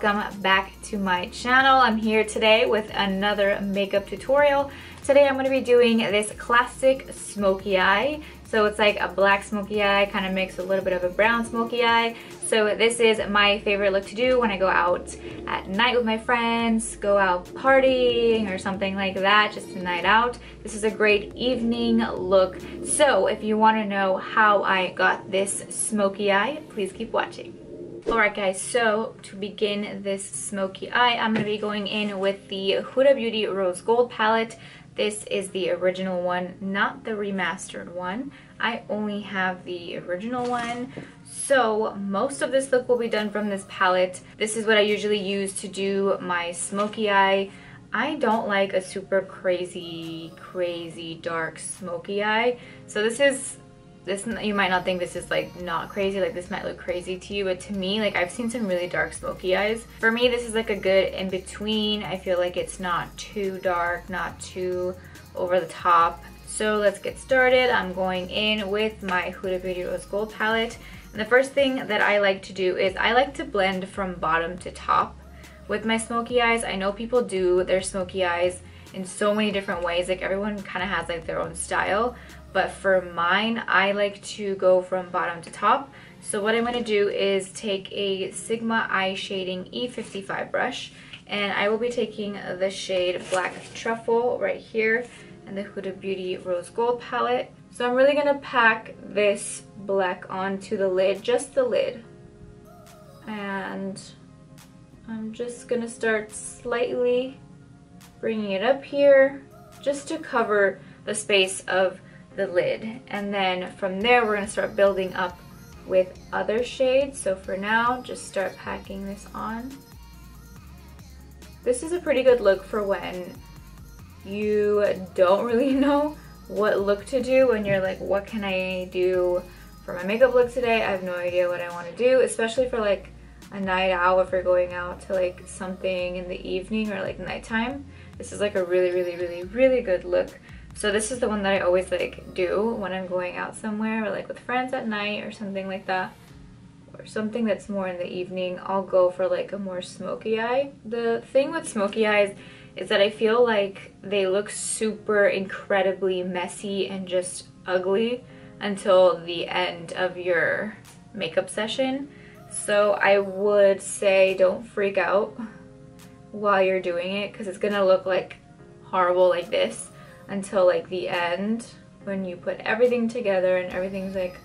welcome back to my channel. I'm here today with another makeup tutorial. Today I'm going to be doing this classic smoky eye. So it's like a black smoky eye, kind of mixed with a little bit of a brown smoky eye. So this is my favorite look to do when I go out at night with my friends, go out partying or something like that, just a night out. This is a great evening look. So if you want to know how I got this smoky eye, please keep watching. Alright guys, so to begin this smoky eye, I'm going to be going in with the Huda Beauty Rose Gold palette. This is the original one, not the remastered one. I only have the original one. So most of this look will be done from this palette. This is what I usually use to do my smoky eye. I don't like a super crazy dark smoky eye. So this is... this, you might not think this is like not crazy, like this might look crazy to you, but to me, like I've seen some really dark smoky eyes. For me, this is like a good in between. I feel like it's not too dark, not too over the top. So let's get started. I'm going in with my Huda Beauty Rose Gold palette. And the first thing that I like to do is I like to blend from bottom to top with my smoky eyes. I know people do their smoky eyes in so many different ways, like everyone kind of has like their own style. But for mine, I like to go from bottom to top. So what I'm going to do is take a Sigma Eye Shading E55 brush. And I will be taking the shade Black Truffle right here and the Huda Beauty Rose Gold palette. So I'm really going to pack this black onto the lid, just the lid. And I'm just going to start slightly bringing it up here just to cover the space of the lid, and then from there we're going to start building up with other shades. So for now, just start packing this on. This is a pretty good look for when you don't really know what look to do and you're like, what can I do for my makeup look today? I have no idea what I want to do, especially for like a night out, if you're going out to like something in the evening or like nighttime. This is like a really good look. So this is the one that I always like do when I'm going out somewhere or like with friends at night or something like that, or something that's more in the evening. I'll go for like a more smoky eye. The thing with smoky eyes is that I feel like they look super incredibly messy and just ugly until the end of your makeup session. So I would say don't freak out while you're doing it, because it's gonna look like horrible like this until like the end when you put everything together and everything's like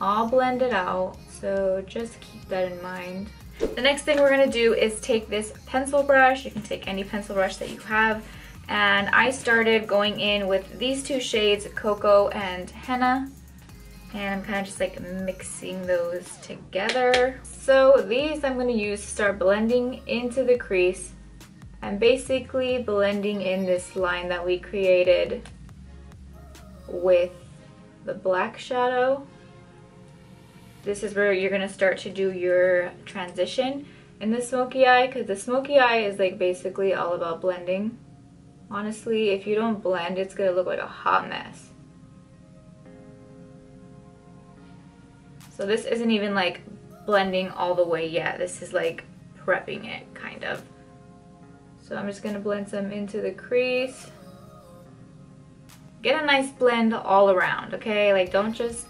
all blended out. So just keep that in mind. The next thing we're gonna do is take this pencil brush. You can take any pencil brush that you have. And I started going in with these two shades, Cocoa and Henna. And I'm kind of just like mixing those together. So these I'm gonna use to start blending into the crease. I'm basically blending in this line that we created with the black shadow. This is where you're going to start to do your transition in the smoky eye, because the smoky eye is like basically all about blending. Honestly, if you don't blend, it's going to look like a hot mess. So this isn't even like blending all the way yet. This is like prepping it, kind of. So I'm just going to blend some into the crease. Get a nice blend all around, okay? Like don't just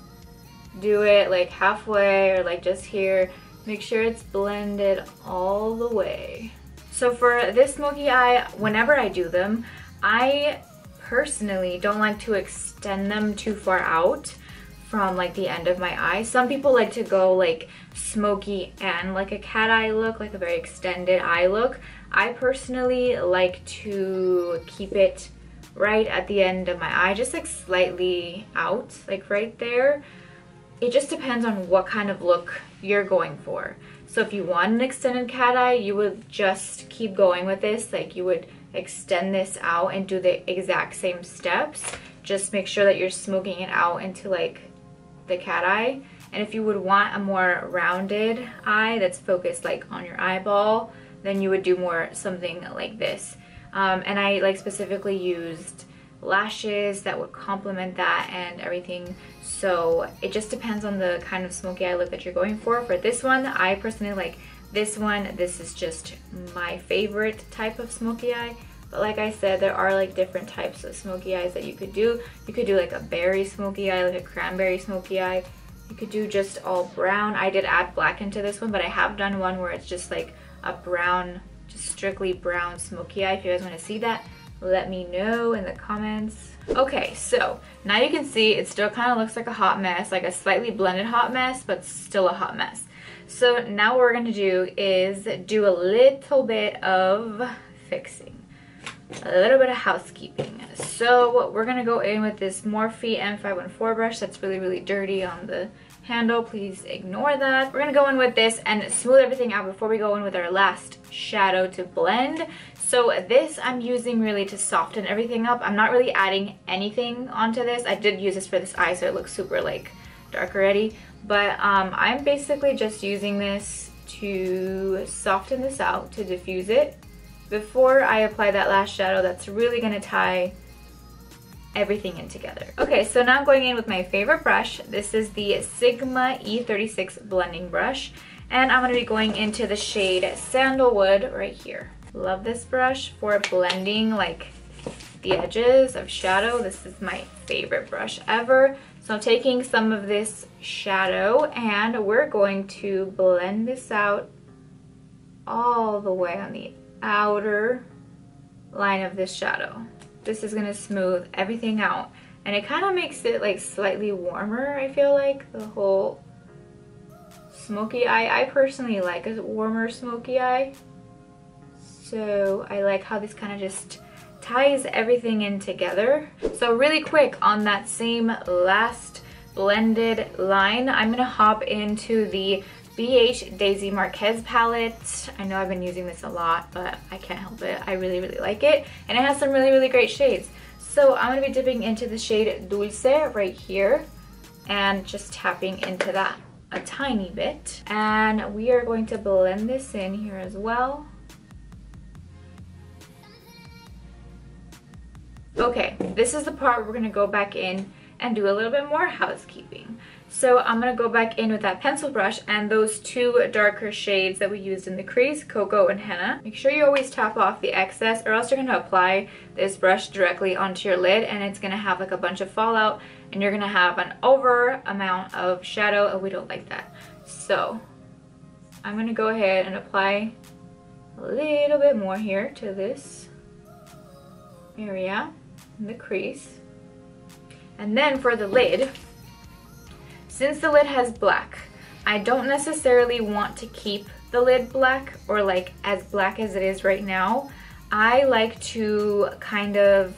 do it like halfway or like just here. Make sure it's blended all the way. So for this smoky eye, whenever I do them, I personally don't like to extend them too far out from like the end of my eye. Some people like to go like smoky and like a cat eye look, like a very extended eye look. I personally like to keep it right at the end of my eye, just like slightly out, like right there. It just depends on what kind of look you're going for. So if you want an extended cat eye, you would just keep going with this. Like you would extend this out and do the exact same steps. Just make sure that you're smoking it out into like the cat eye. And if you would want a more rounded eye that's focused like on your eyeball, then you would do more something like this. And I like specifically used lashes that would complement that and everything. So it just depends on the kind of smoky eye look that you're going for. For this one, I personally like This is just my favorite type of smoky eye. But like I said, there are like different types of smoky eyes that you could do. You could do like a berry smoky eye, like a cranberry smoky eye. You could do just all brown. I did add black into this one, but I have done one where it's just like a brown, just strictly brown smoky eye. If you guys want to see that, let me know in the comments. Okay, so now you can see it still kind of looks like a hot mess, like a slightly blended hot mess, but still a hot mess. So now what we're going to do is do a little bit of fixing. A little bit of housekeeping. So we're gonna go in with this Morphe m514 brush that's really dirty on the handle. Please ignore that. We're gonna go in with this and smooth everything out before we go in with our last shadow to blend. So this I'm using really to soften everything up. I'm not really adding anything onto this. I did use this for this eye, so it looks super like dark already, but I'm basically just using this to soften this out, to diffuse it before I apply that last shadow that's really gonna tie everything in together. Okay, so now I'm going in with my favorite brush. This is the Sigma E36 blending brush, and I'm gonna be going into the shade Sandalwood right here. Love this brush for blending like the edges of shadow. This is my favorite brush ever. So I'm taking some of this shadow and we're going to blend this out all the way on the outer line of this shadow. This is gonna smooth everything out, and it kind of makes it like slightly warmer. I feel like the whole smoky eye, I personally like a warmer smoky eye, so I like how this kind of just ties everything in together. So really quick, on that same last blended line, I'm gonna hop into the BH Daisy Marquez palette. I know I've been using this a lot, but I can't help it. I really like it, and it has some really great shades. So I'm gonna be dipping into the shade Dulce right here and just tapping into that a tiny bit. And we are going to blend this in here as well. Okay, this is the part where we're gonna go back in and do a little bit more housekeeping. So I'm gonna go back in with that pencil brush and those two darker shades that we used in the crease, Coco and Henna. Make sure you always tap off the excess, or else you're gonna apply this brush directly onto your lid and it's gonna have like a bunch of fallout and you're gonna have an over amount of shadow, and we don't like that. So I'm gonna go ahead and apply a little bit more here to this area in the crease. And then for the lid, since the lid has black, I don't necessarily want to keep the lid black, or like as black as it is right now. I like to kind of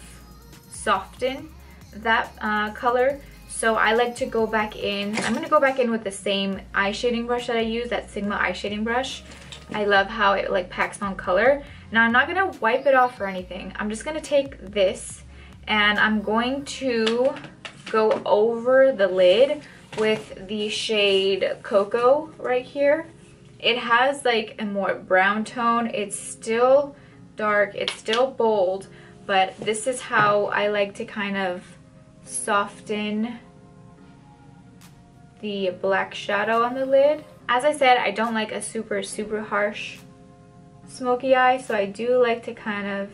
soften that color. So I like to go back in. I'm gonna go back in with the same eye shading brush that I use, that Sigma eye shading brush. I love how it like packs on color. Now I'm not gonna wipe it off or anything. I'm just gonna take this and I'm going to go over the lid with the shade Coco right here. It has like a more brown tone. It's still dark, it's still bold, but this is how I like to kind of soften the black shadow on the lid. As I said, I don't like a super harsh smoky eye, so I do like to kind of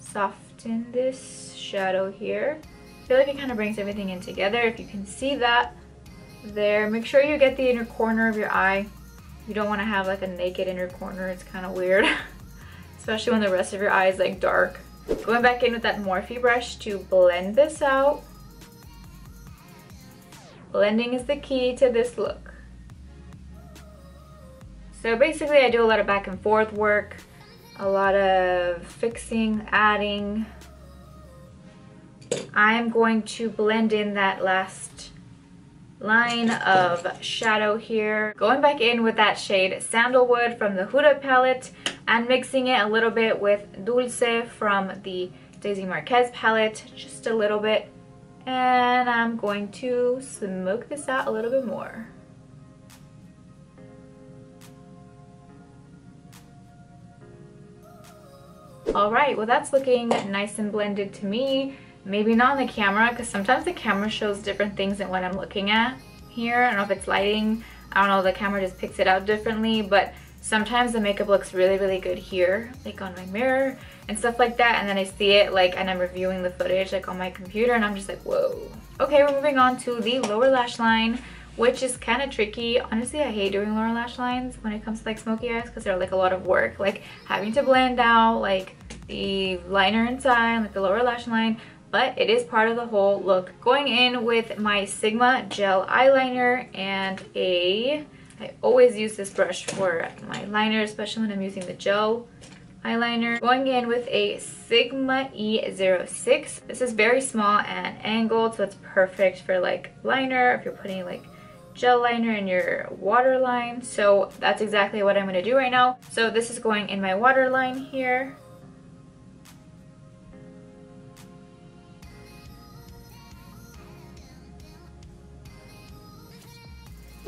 soften this shadow here. I feel like it kind of brings everything in together, if you can see that there. Make sure you get the inner corner of your eye. You don't want to have like a naked inner corner, it's kind of weird. Especially when the rest of your eye is like dark. Going back in with that Morphe brush to blend this out. Blending is the key to this look. So basically I do a lot of back and forth work, a lot of fixing, adding. I'm going to blend in that last line of shadow here. Going back in with that shade Sandalwood from the Huda palette and mixing it a little bit with Dulce from the Daisy Marquez palette, just a little bit. And I'm going to smoke this out a little bit more. All right, well that's looking nice and blended to me. Maybe not on the camera, because sometimes the camera shows different things than what I'm looking at here. I don't know if it's lighting. I don't know, the camera just picks it out differently, but sometimes the makeup looks really, really good here, like on my mirror and stuff like that, and then I see it like, and I'm reviewing the footage like on my computer, and I'm just like, whoa. Okay, we're moving on to the lower lash line, which is kind of tricky. Honestly, I hate doing lower lash lines when it comes to like smoky eyes because they're like a lot of work, like having to blend out like the liner inside, like the lower lash line, but it is part of the whole look. Going in with my Sigma gel eyeliner and I always use this brush for my liner, especially when I'm using the gel eyeliner. Going in with a Sigma E06. This is very small and angled, so it's perfect for like liner, if you're putting like gel liner in your waterline. So that's exactly what I'm going to do right now. So this is going in my waterline here.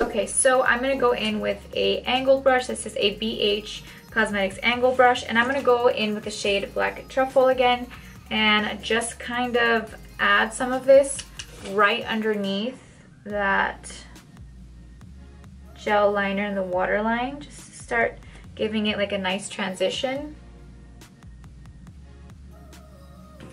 Okay, so I'm going to go in with a angled brush. This is a BH Cosmetics angle brush, and I'm going to go in with the shade Black Truffle again and just kind of add some of this right underneath that gel liner and the waterline, just to start giving it like a nice transition.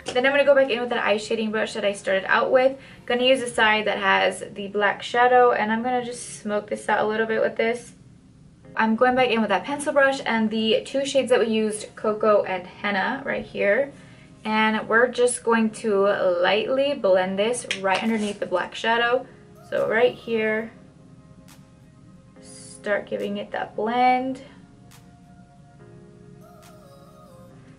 Then I'm going to go back in with that eye shading brush that I started out with. Going to use a side that has the black shadow, and I'm going to just smoke this out a little bit with this. I'm going back in with that pencil brush and the two shades that we used, Cocoa and Henna, right here. And we're just going to lightly blend this right underneath the black shadow. So right here, start giving it that blend.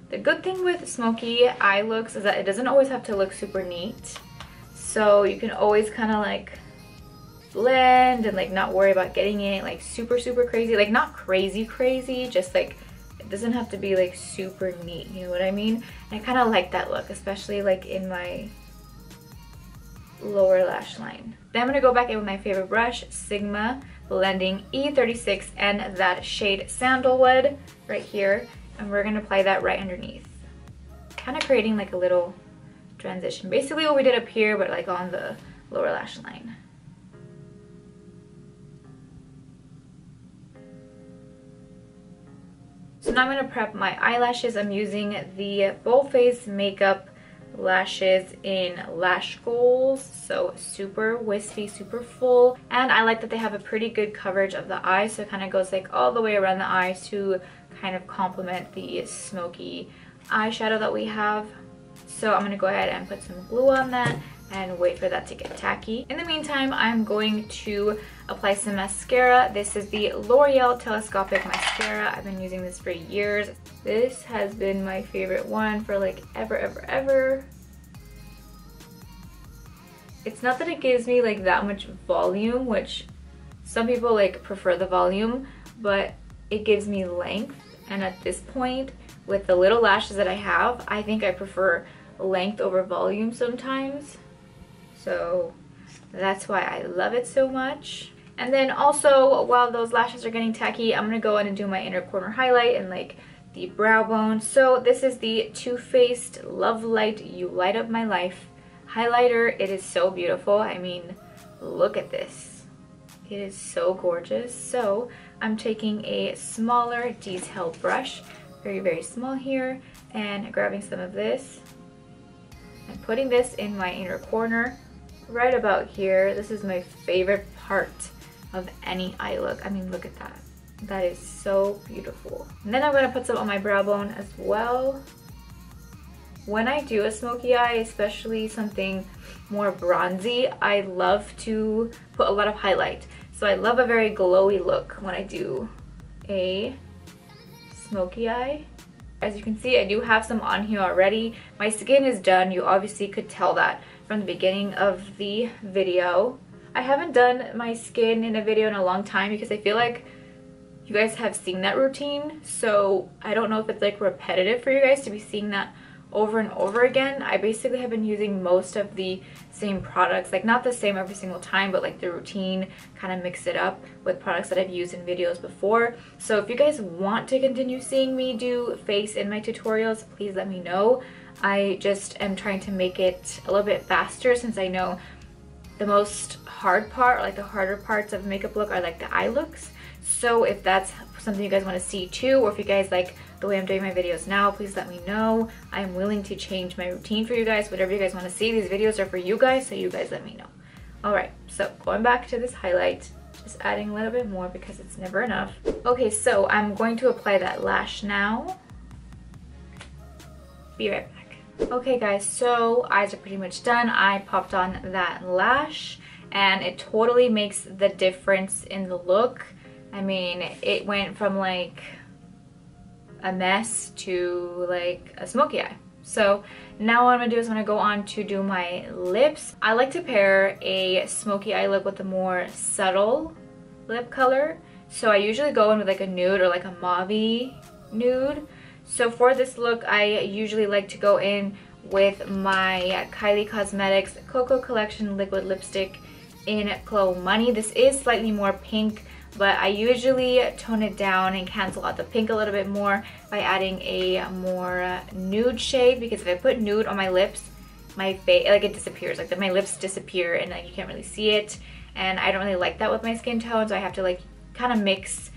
The good thing with smoky eye looks is that it doesn't always have to look super neat. So you can always kind of like blend and like not worry about getting it like super, super crazy. Like not crazy, crazy, just like it doesn't have to be like super neat, you know what I mean? And I kind of like that look, especially like in my lower lash line. Then I'm going to go back in with my favorite brush, Sigma Blending E36 and that shade Sandalwood right here. And we're going to apply that right underneath, kind of creating like a little transition, basically what we did up here, but like on the lower lash line. So now I'm going to prep my eyelashes. I'm using the Boldface Makeup Lashes in Lash Goals, so super wispy, super full, and I like that they have a pretty good coverage of the eye, so it kind of goes like all the way around the eye to kind of complement the smoky eyeshadow that we have. So I'm going to go ahead and put some glue on that and wait for that to get tacky. In the meantime, I'm going to apply some mascara. This is the L'Oreal Telescopic Mascara. I've been using this for years. This has been my favorite one for like ever. It's not that it gives me like that much volume, which some people like prefer the volume, but it gives me length, and at this point with the little lashes that I have, I think I prefer length over volume sometimes. So that's why I love it so much. And then also, while those lashes are getting tacky, I'm gonna go in and do my inner corner highlight and like the brow bone. So this is the Too Faced Love Light You Light Up My Life highlighter. It is so beautiful. I mean, look at this. It is so gorgeous. So I'm taking a smaller detail brush, very, very small here, and grabbing some of this and putting this in my inner corner right about here. This is my favorite part of any eye look. I mean, look at that. That is so beautiful. And then I'm going to put some on my brow bone as well. When I do a smoky eye, especially something more bronzy, I love to put a lot of highlight. So I love a very glowy look when I do a smoky eye. As you can see, I do have some on here already. My skin is done. You obviously could tell that from the beginning of the video. I haven't done my skin in a video in a long time because I feel like you guys have seen that routine. So I don't know if it's like repetitive for you guys to be seeing that over and over again. I basically have been using most of the same products, like not the same every single time, but like the routine, kind of mix it up with products that I've used in videos before. So if you guys want to continue seeing me do face in my tutorials, please let me know. I just am trying to make it a little bit faster, since I know the most hard part, like the harder parts of makeup look are like the eye looks. So if that's something you guys want to see too, or if you guys like the way I'm doing my videos now, please let me know. I'm willing to change my routine for you guys, whatever you guys want to see. These videos are for you guys, so you guys let me know. Alright, so going back to this highlight, just adding a little bit more because it's never enough. Okay, so I'm going to apply that lash now. Be right back. Okay guys, so eyes are pretty much done. I popped on that lash and it totally makes the difference in the look. I mean, it went from like a mess to like a smoky eye. So now what I'm gonna do is I'm gonna go on to do my lips. I like to pair a smoky eye look with a more subtle lip color. So I usually go in with like a nude or like a mauve nude. So for this look, I usually like to go in with my Kylie Cosmetics Koko Kollection Liquid Lipstick in Khlo Money. This is slightly more pink, but I usually tone it down and cancel out the pink a little bit more by adding a more nude shade, because if I put nude on my lips, my face, like, it disappears. Like, my lips disappear and like you can't really see it, and I don't really like that with my skin tone, so I have to like kind of mix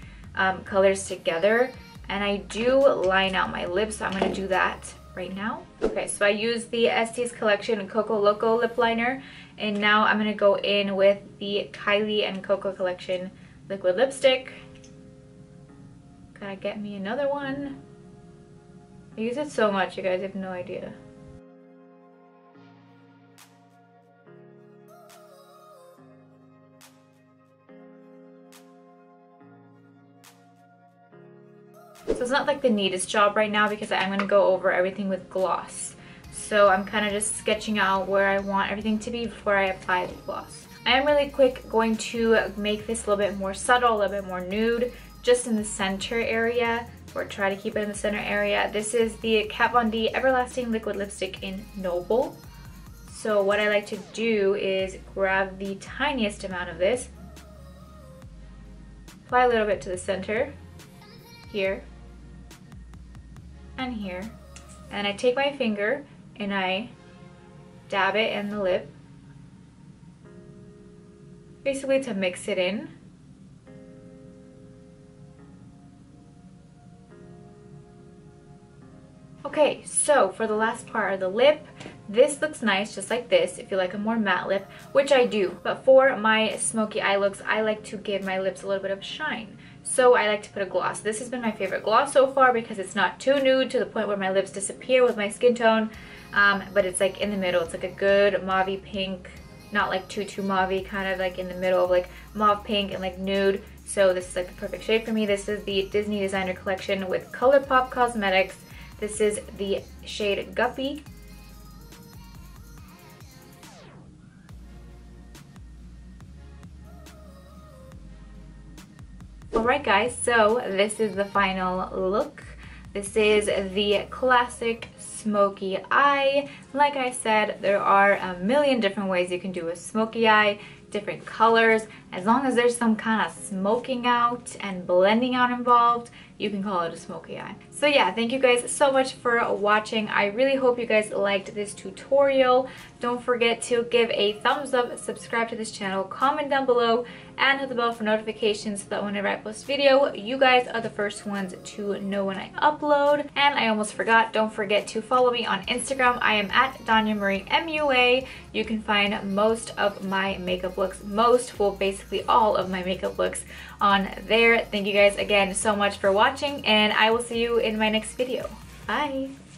colors together. And I do line out my lips, so I'm gonna do that right now. Okay, so I use the Estee's Collection Coco Loco lip liner, and now I'm gonna go in with the Kylie and Coco Collection Liquid Lipstick. Gotta get me another one. I use it so much, you guys have no idea. So it's not like the neatest job right now because I'm going to go over everything with gloss. So I'm kind of just sketching out where I want everything to be before I apply the gloss. I am really quick going to make this a little bit more subtle, a little bit more nude, just in the center area, or try to keep it in the center area. This is the Kat Von D Everlasting Liquid Lipstick in Noble. So what I like to do is grab the tiniest amount of this, apply a little bit to the center, here, and here, and I take my finger and I dab it in the lip, basically to mix it in. Okay, so for the last part of the lip, this looks nice just like this if you like a more matte lip, which I do, but for my smoky eye looks I like to give my lips a little bit of shine. So I like to put a gloss. This has been my favorite gloss so far because it's not too nude to the point where my lips disappear with my skin tone, but it's like in the middle. It's like a good mauve pink, not like too mauve, kind of like in the middle of like mauve pink and like nude. So this is like the perfect shade for me. This is the Disney Designer collection with ColourPop Cosmetics. This is the shade Guppy. Alright guys, so this is the final look. This is the classic smoky eye. Like I said, there are a million different ways you can do a smoky eye, different colors. As long as there's some kind of smoking out and blending out involved, you can call it a smoky eye. So yeah, thank you guys so much for watching. I really hope you guys liked this tutorial. Don't forget to give a thumbs up, subscribe to this channel, comment down below, and hit the bell for notifications so that whenever I post video, you guys are the first ones to know when I upload. And I almost forgot, don't forget to follow me on Instagram. I am at Dania Marie MUA. You can find most of my makeup looks, basically all of my makeup looks on there. Thank you guys again so much for watching, and I will see you in my next video. Bye!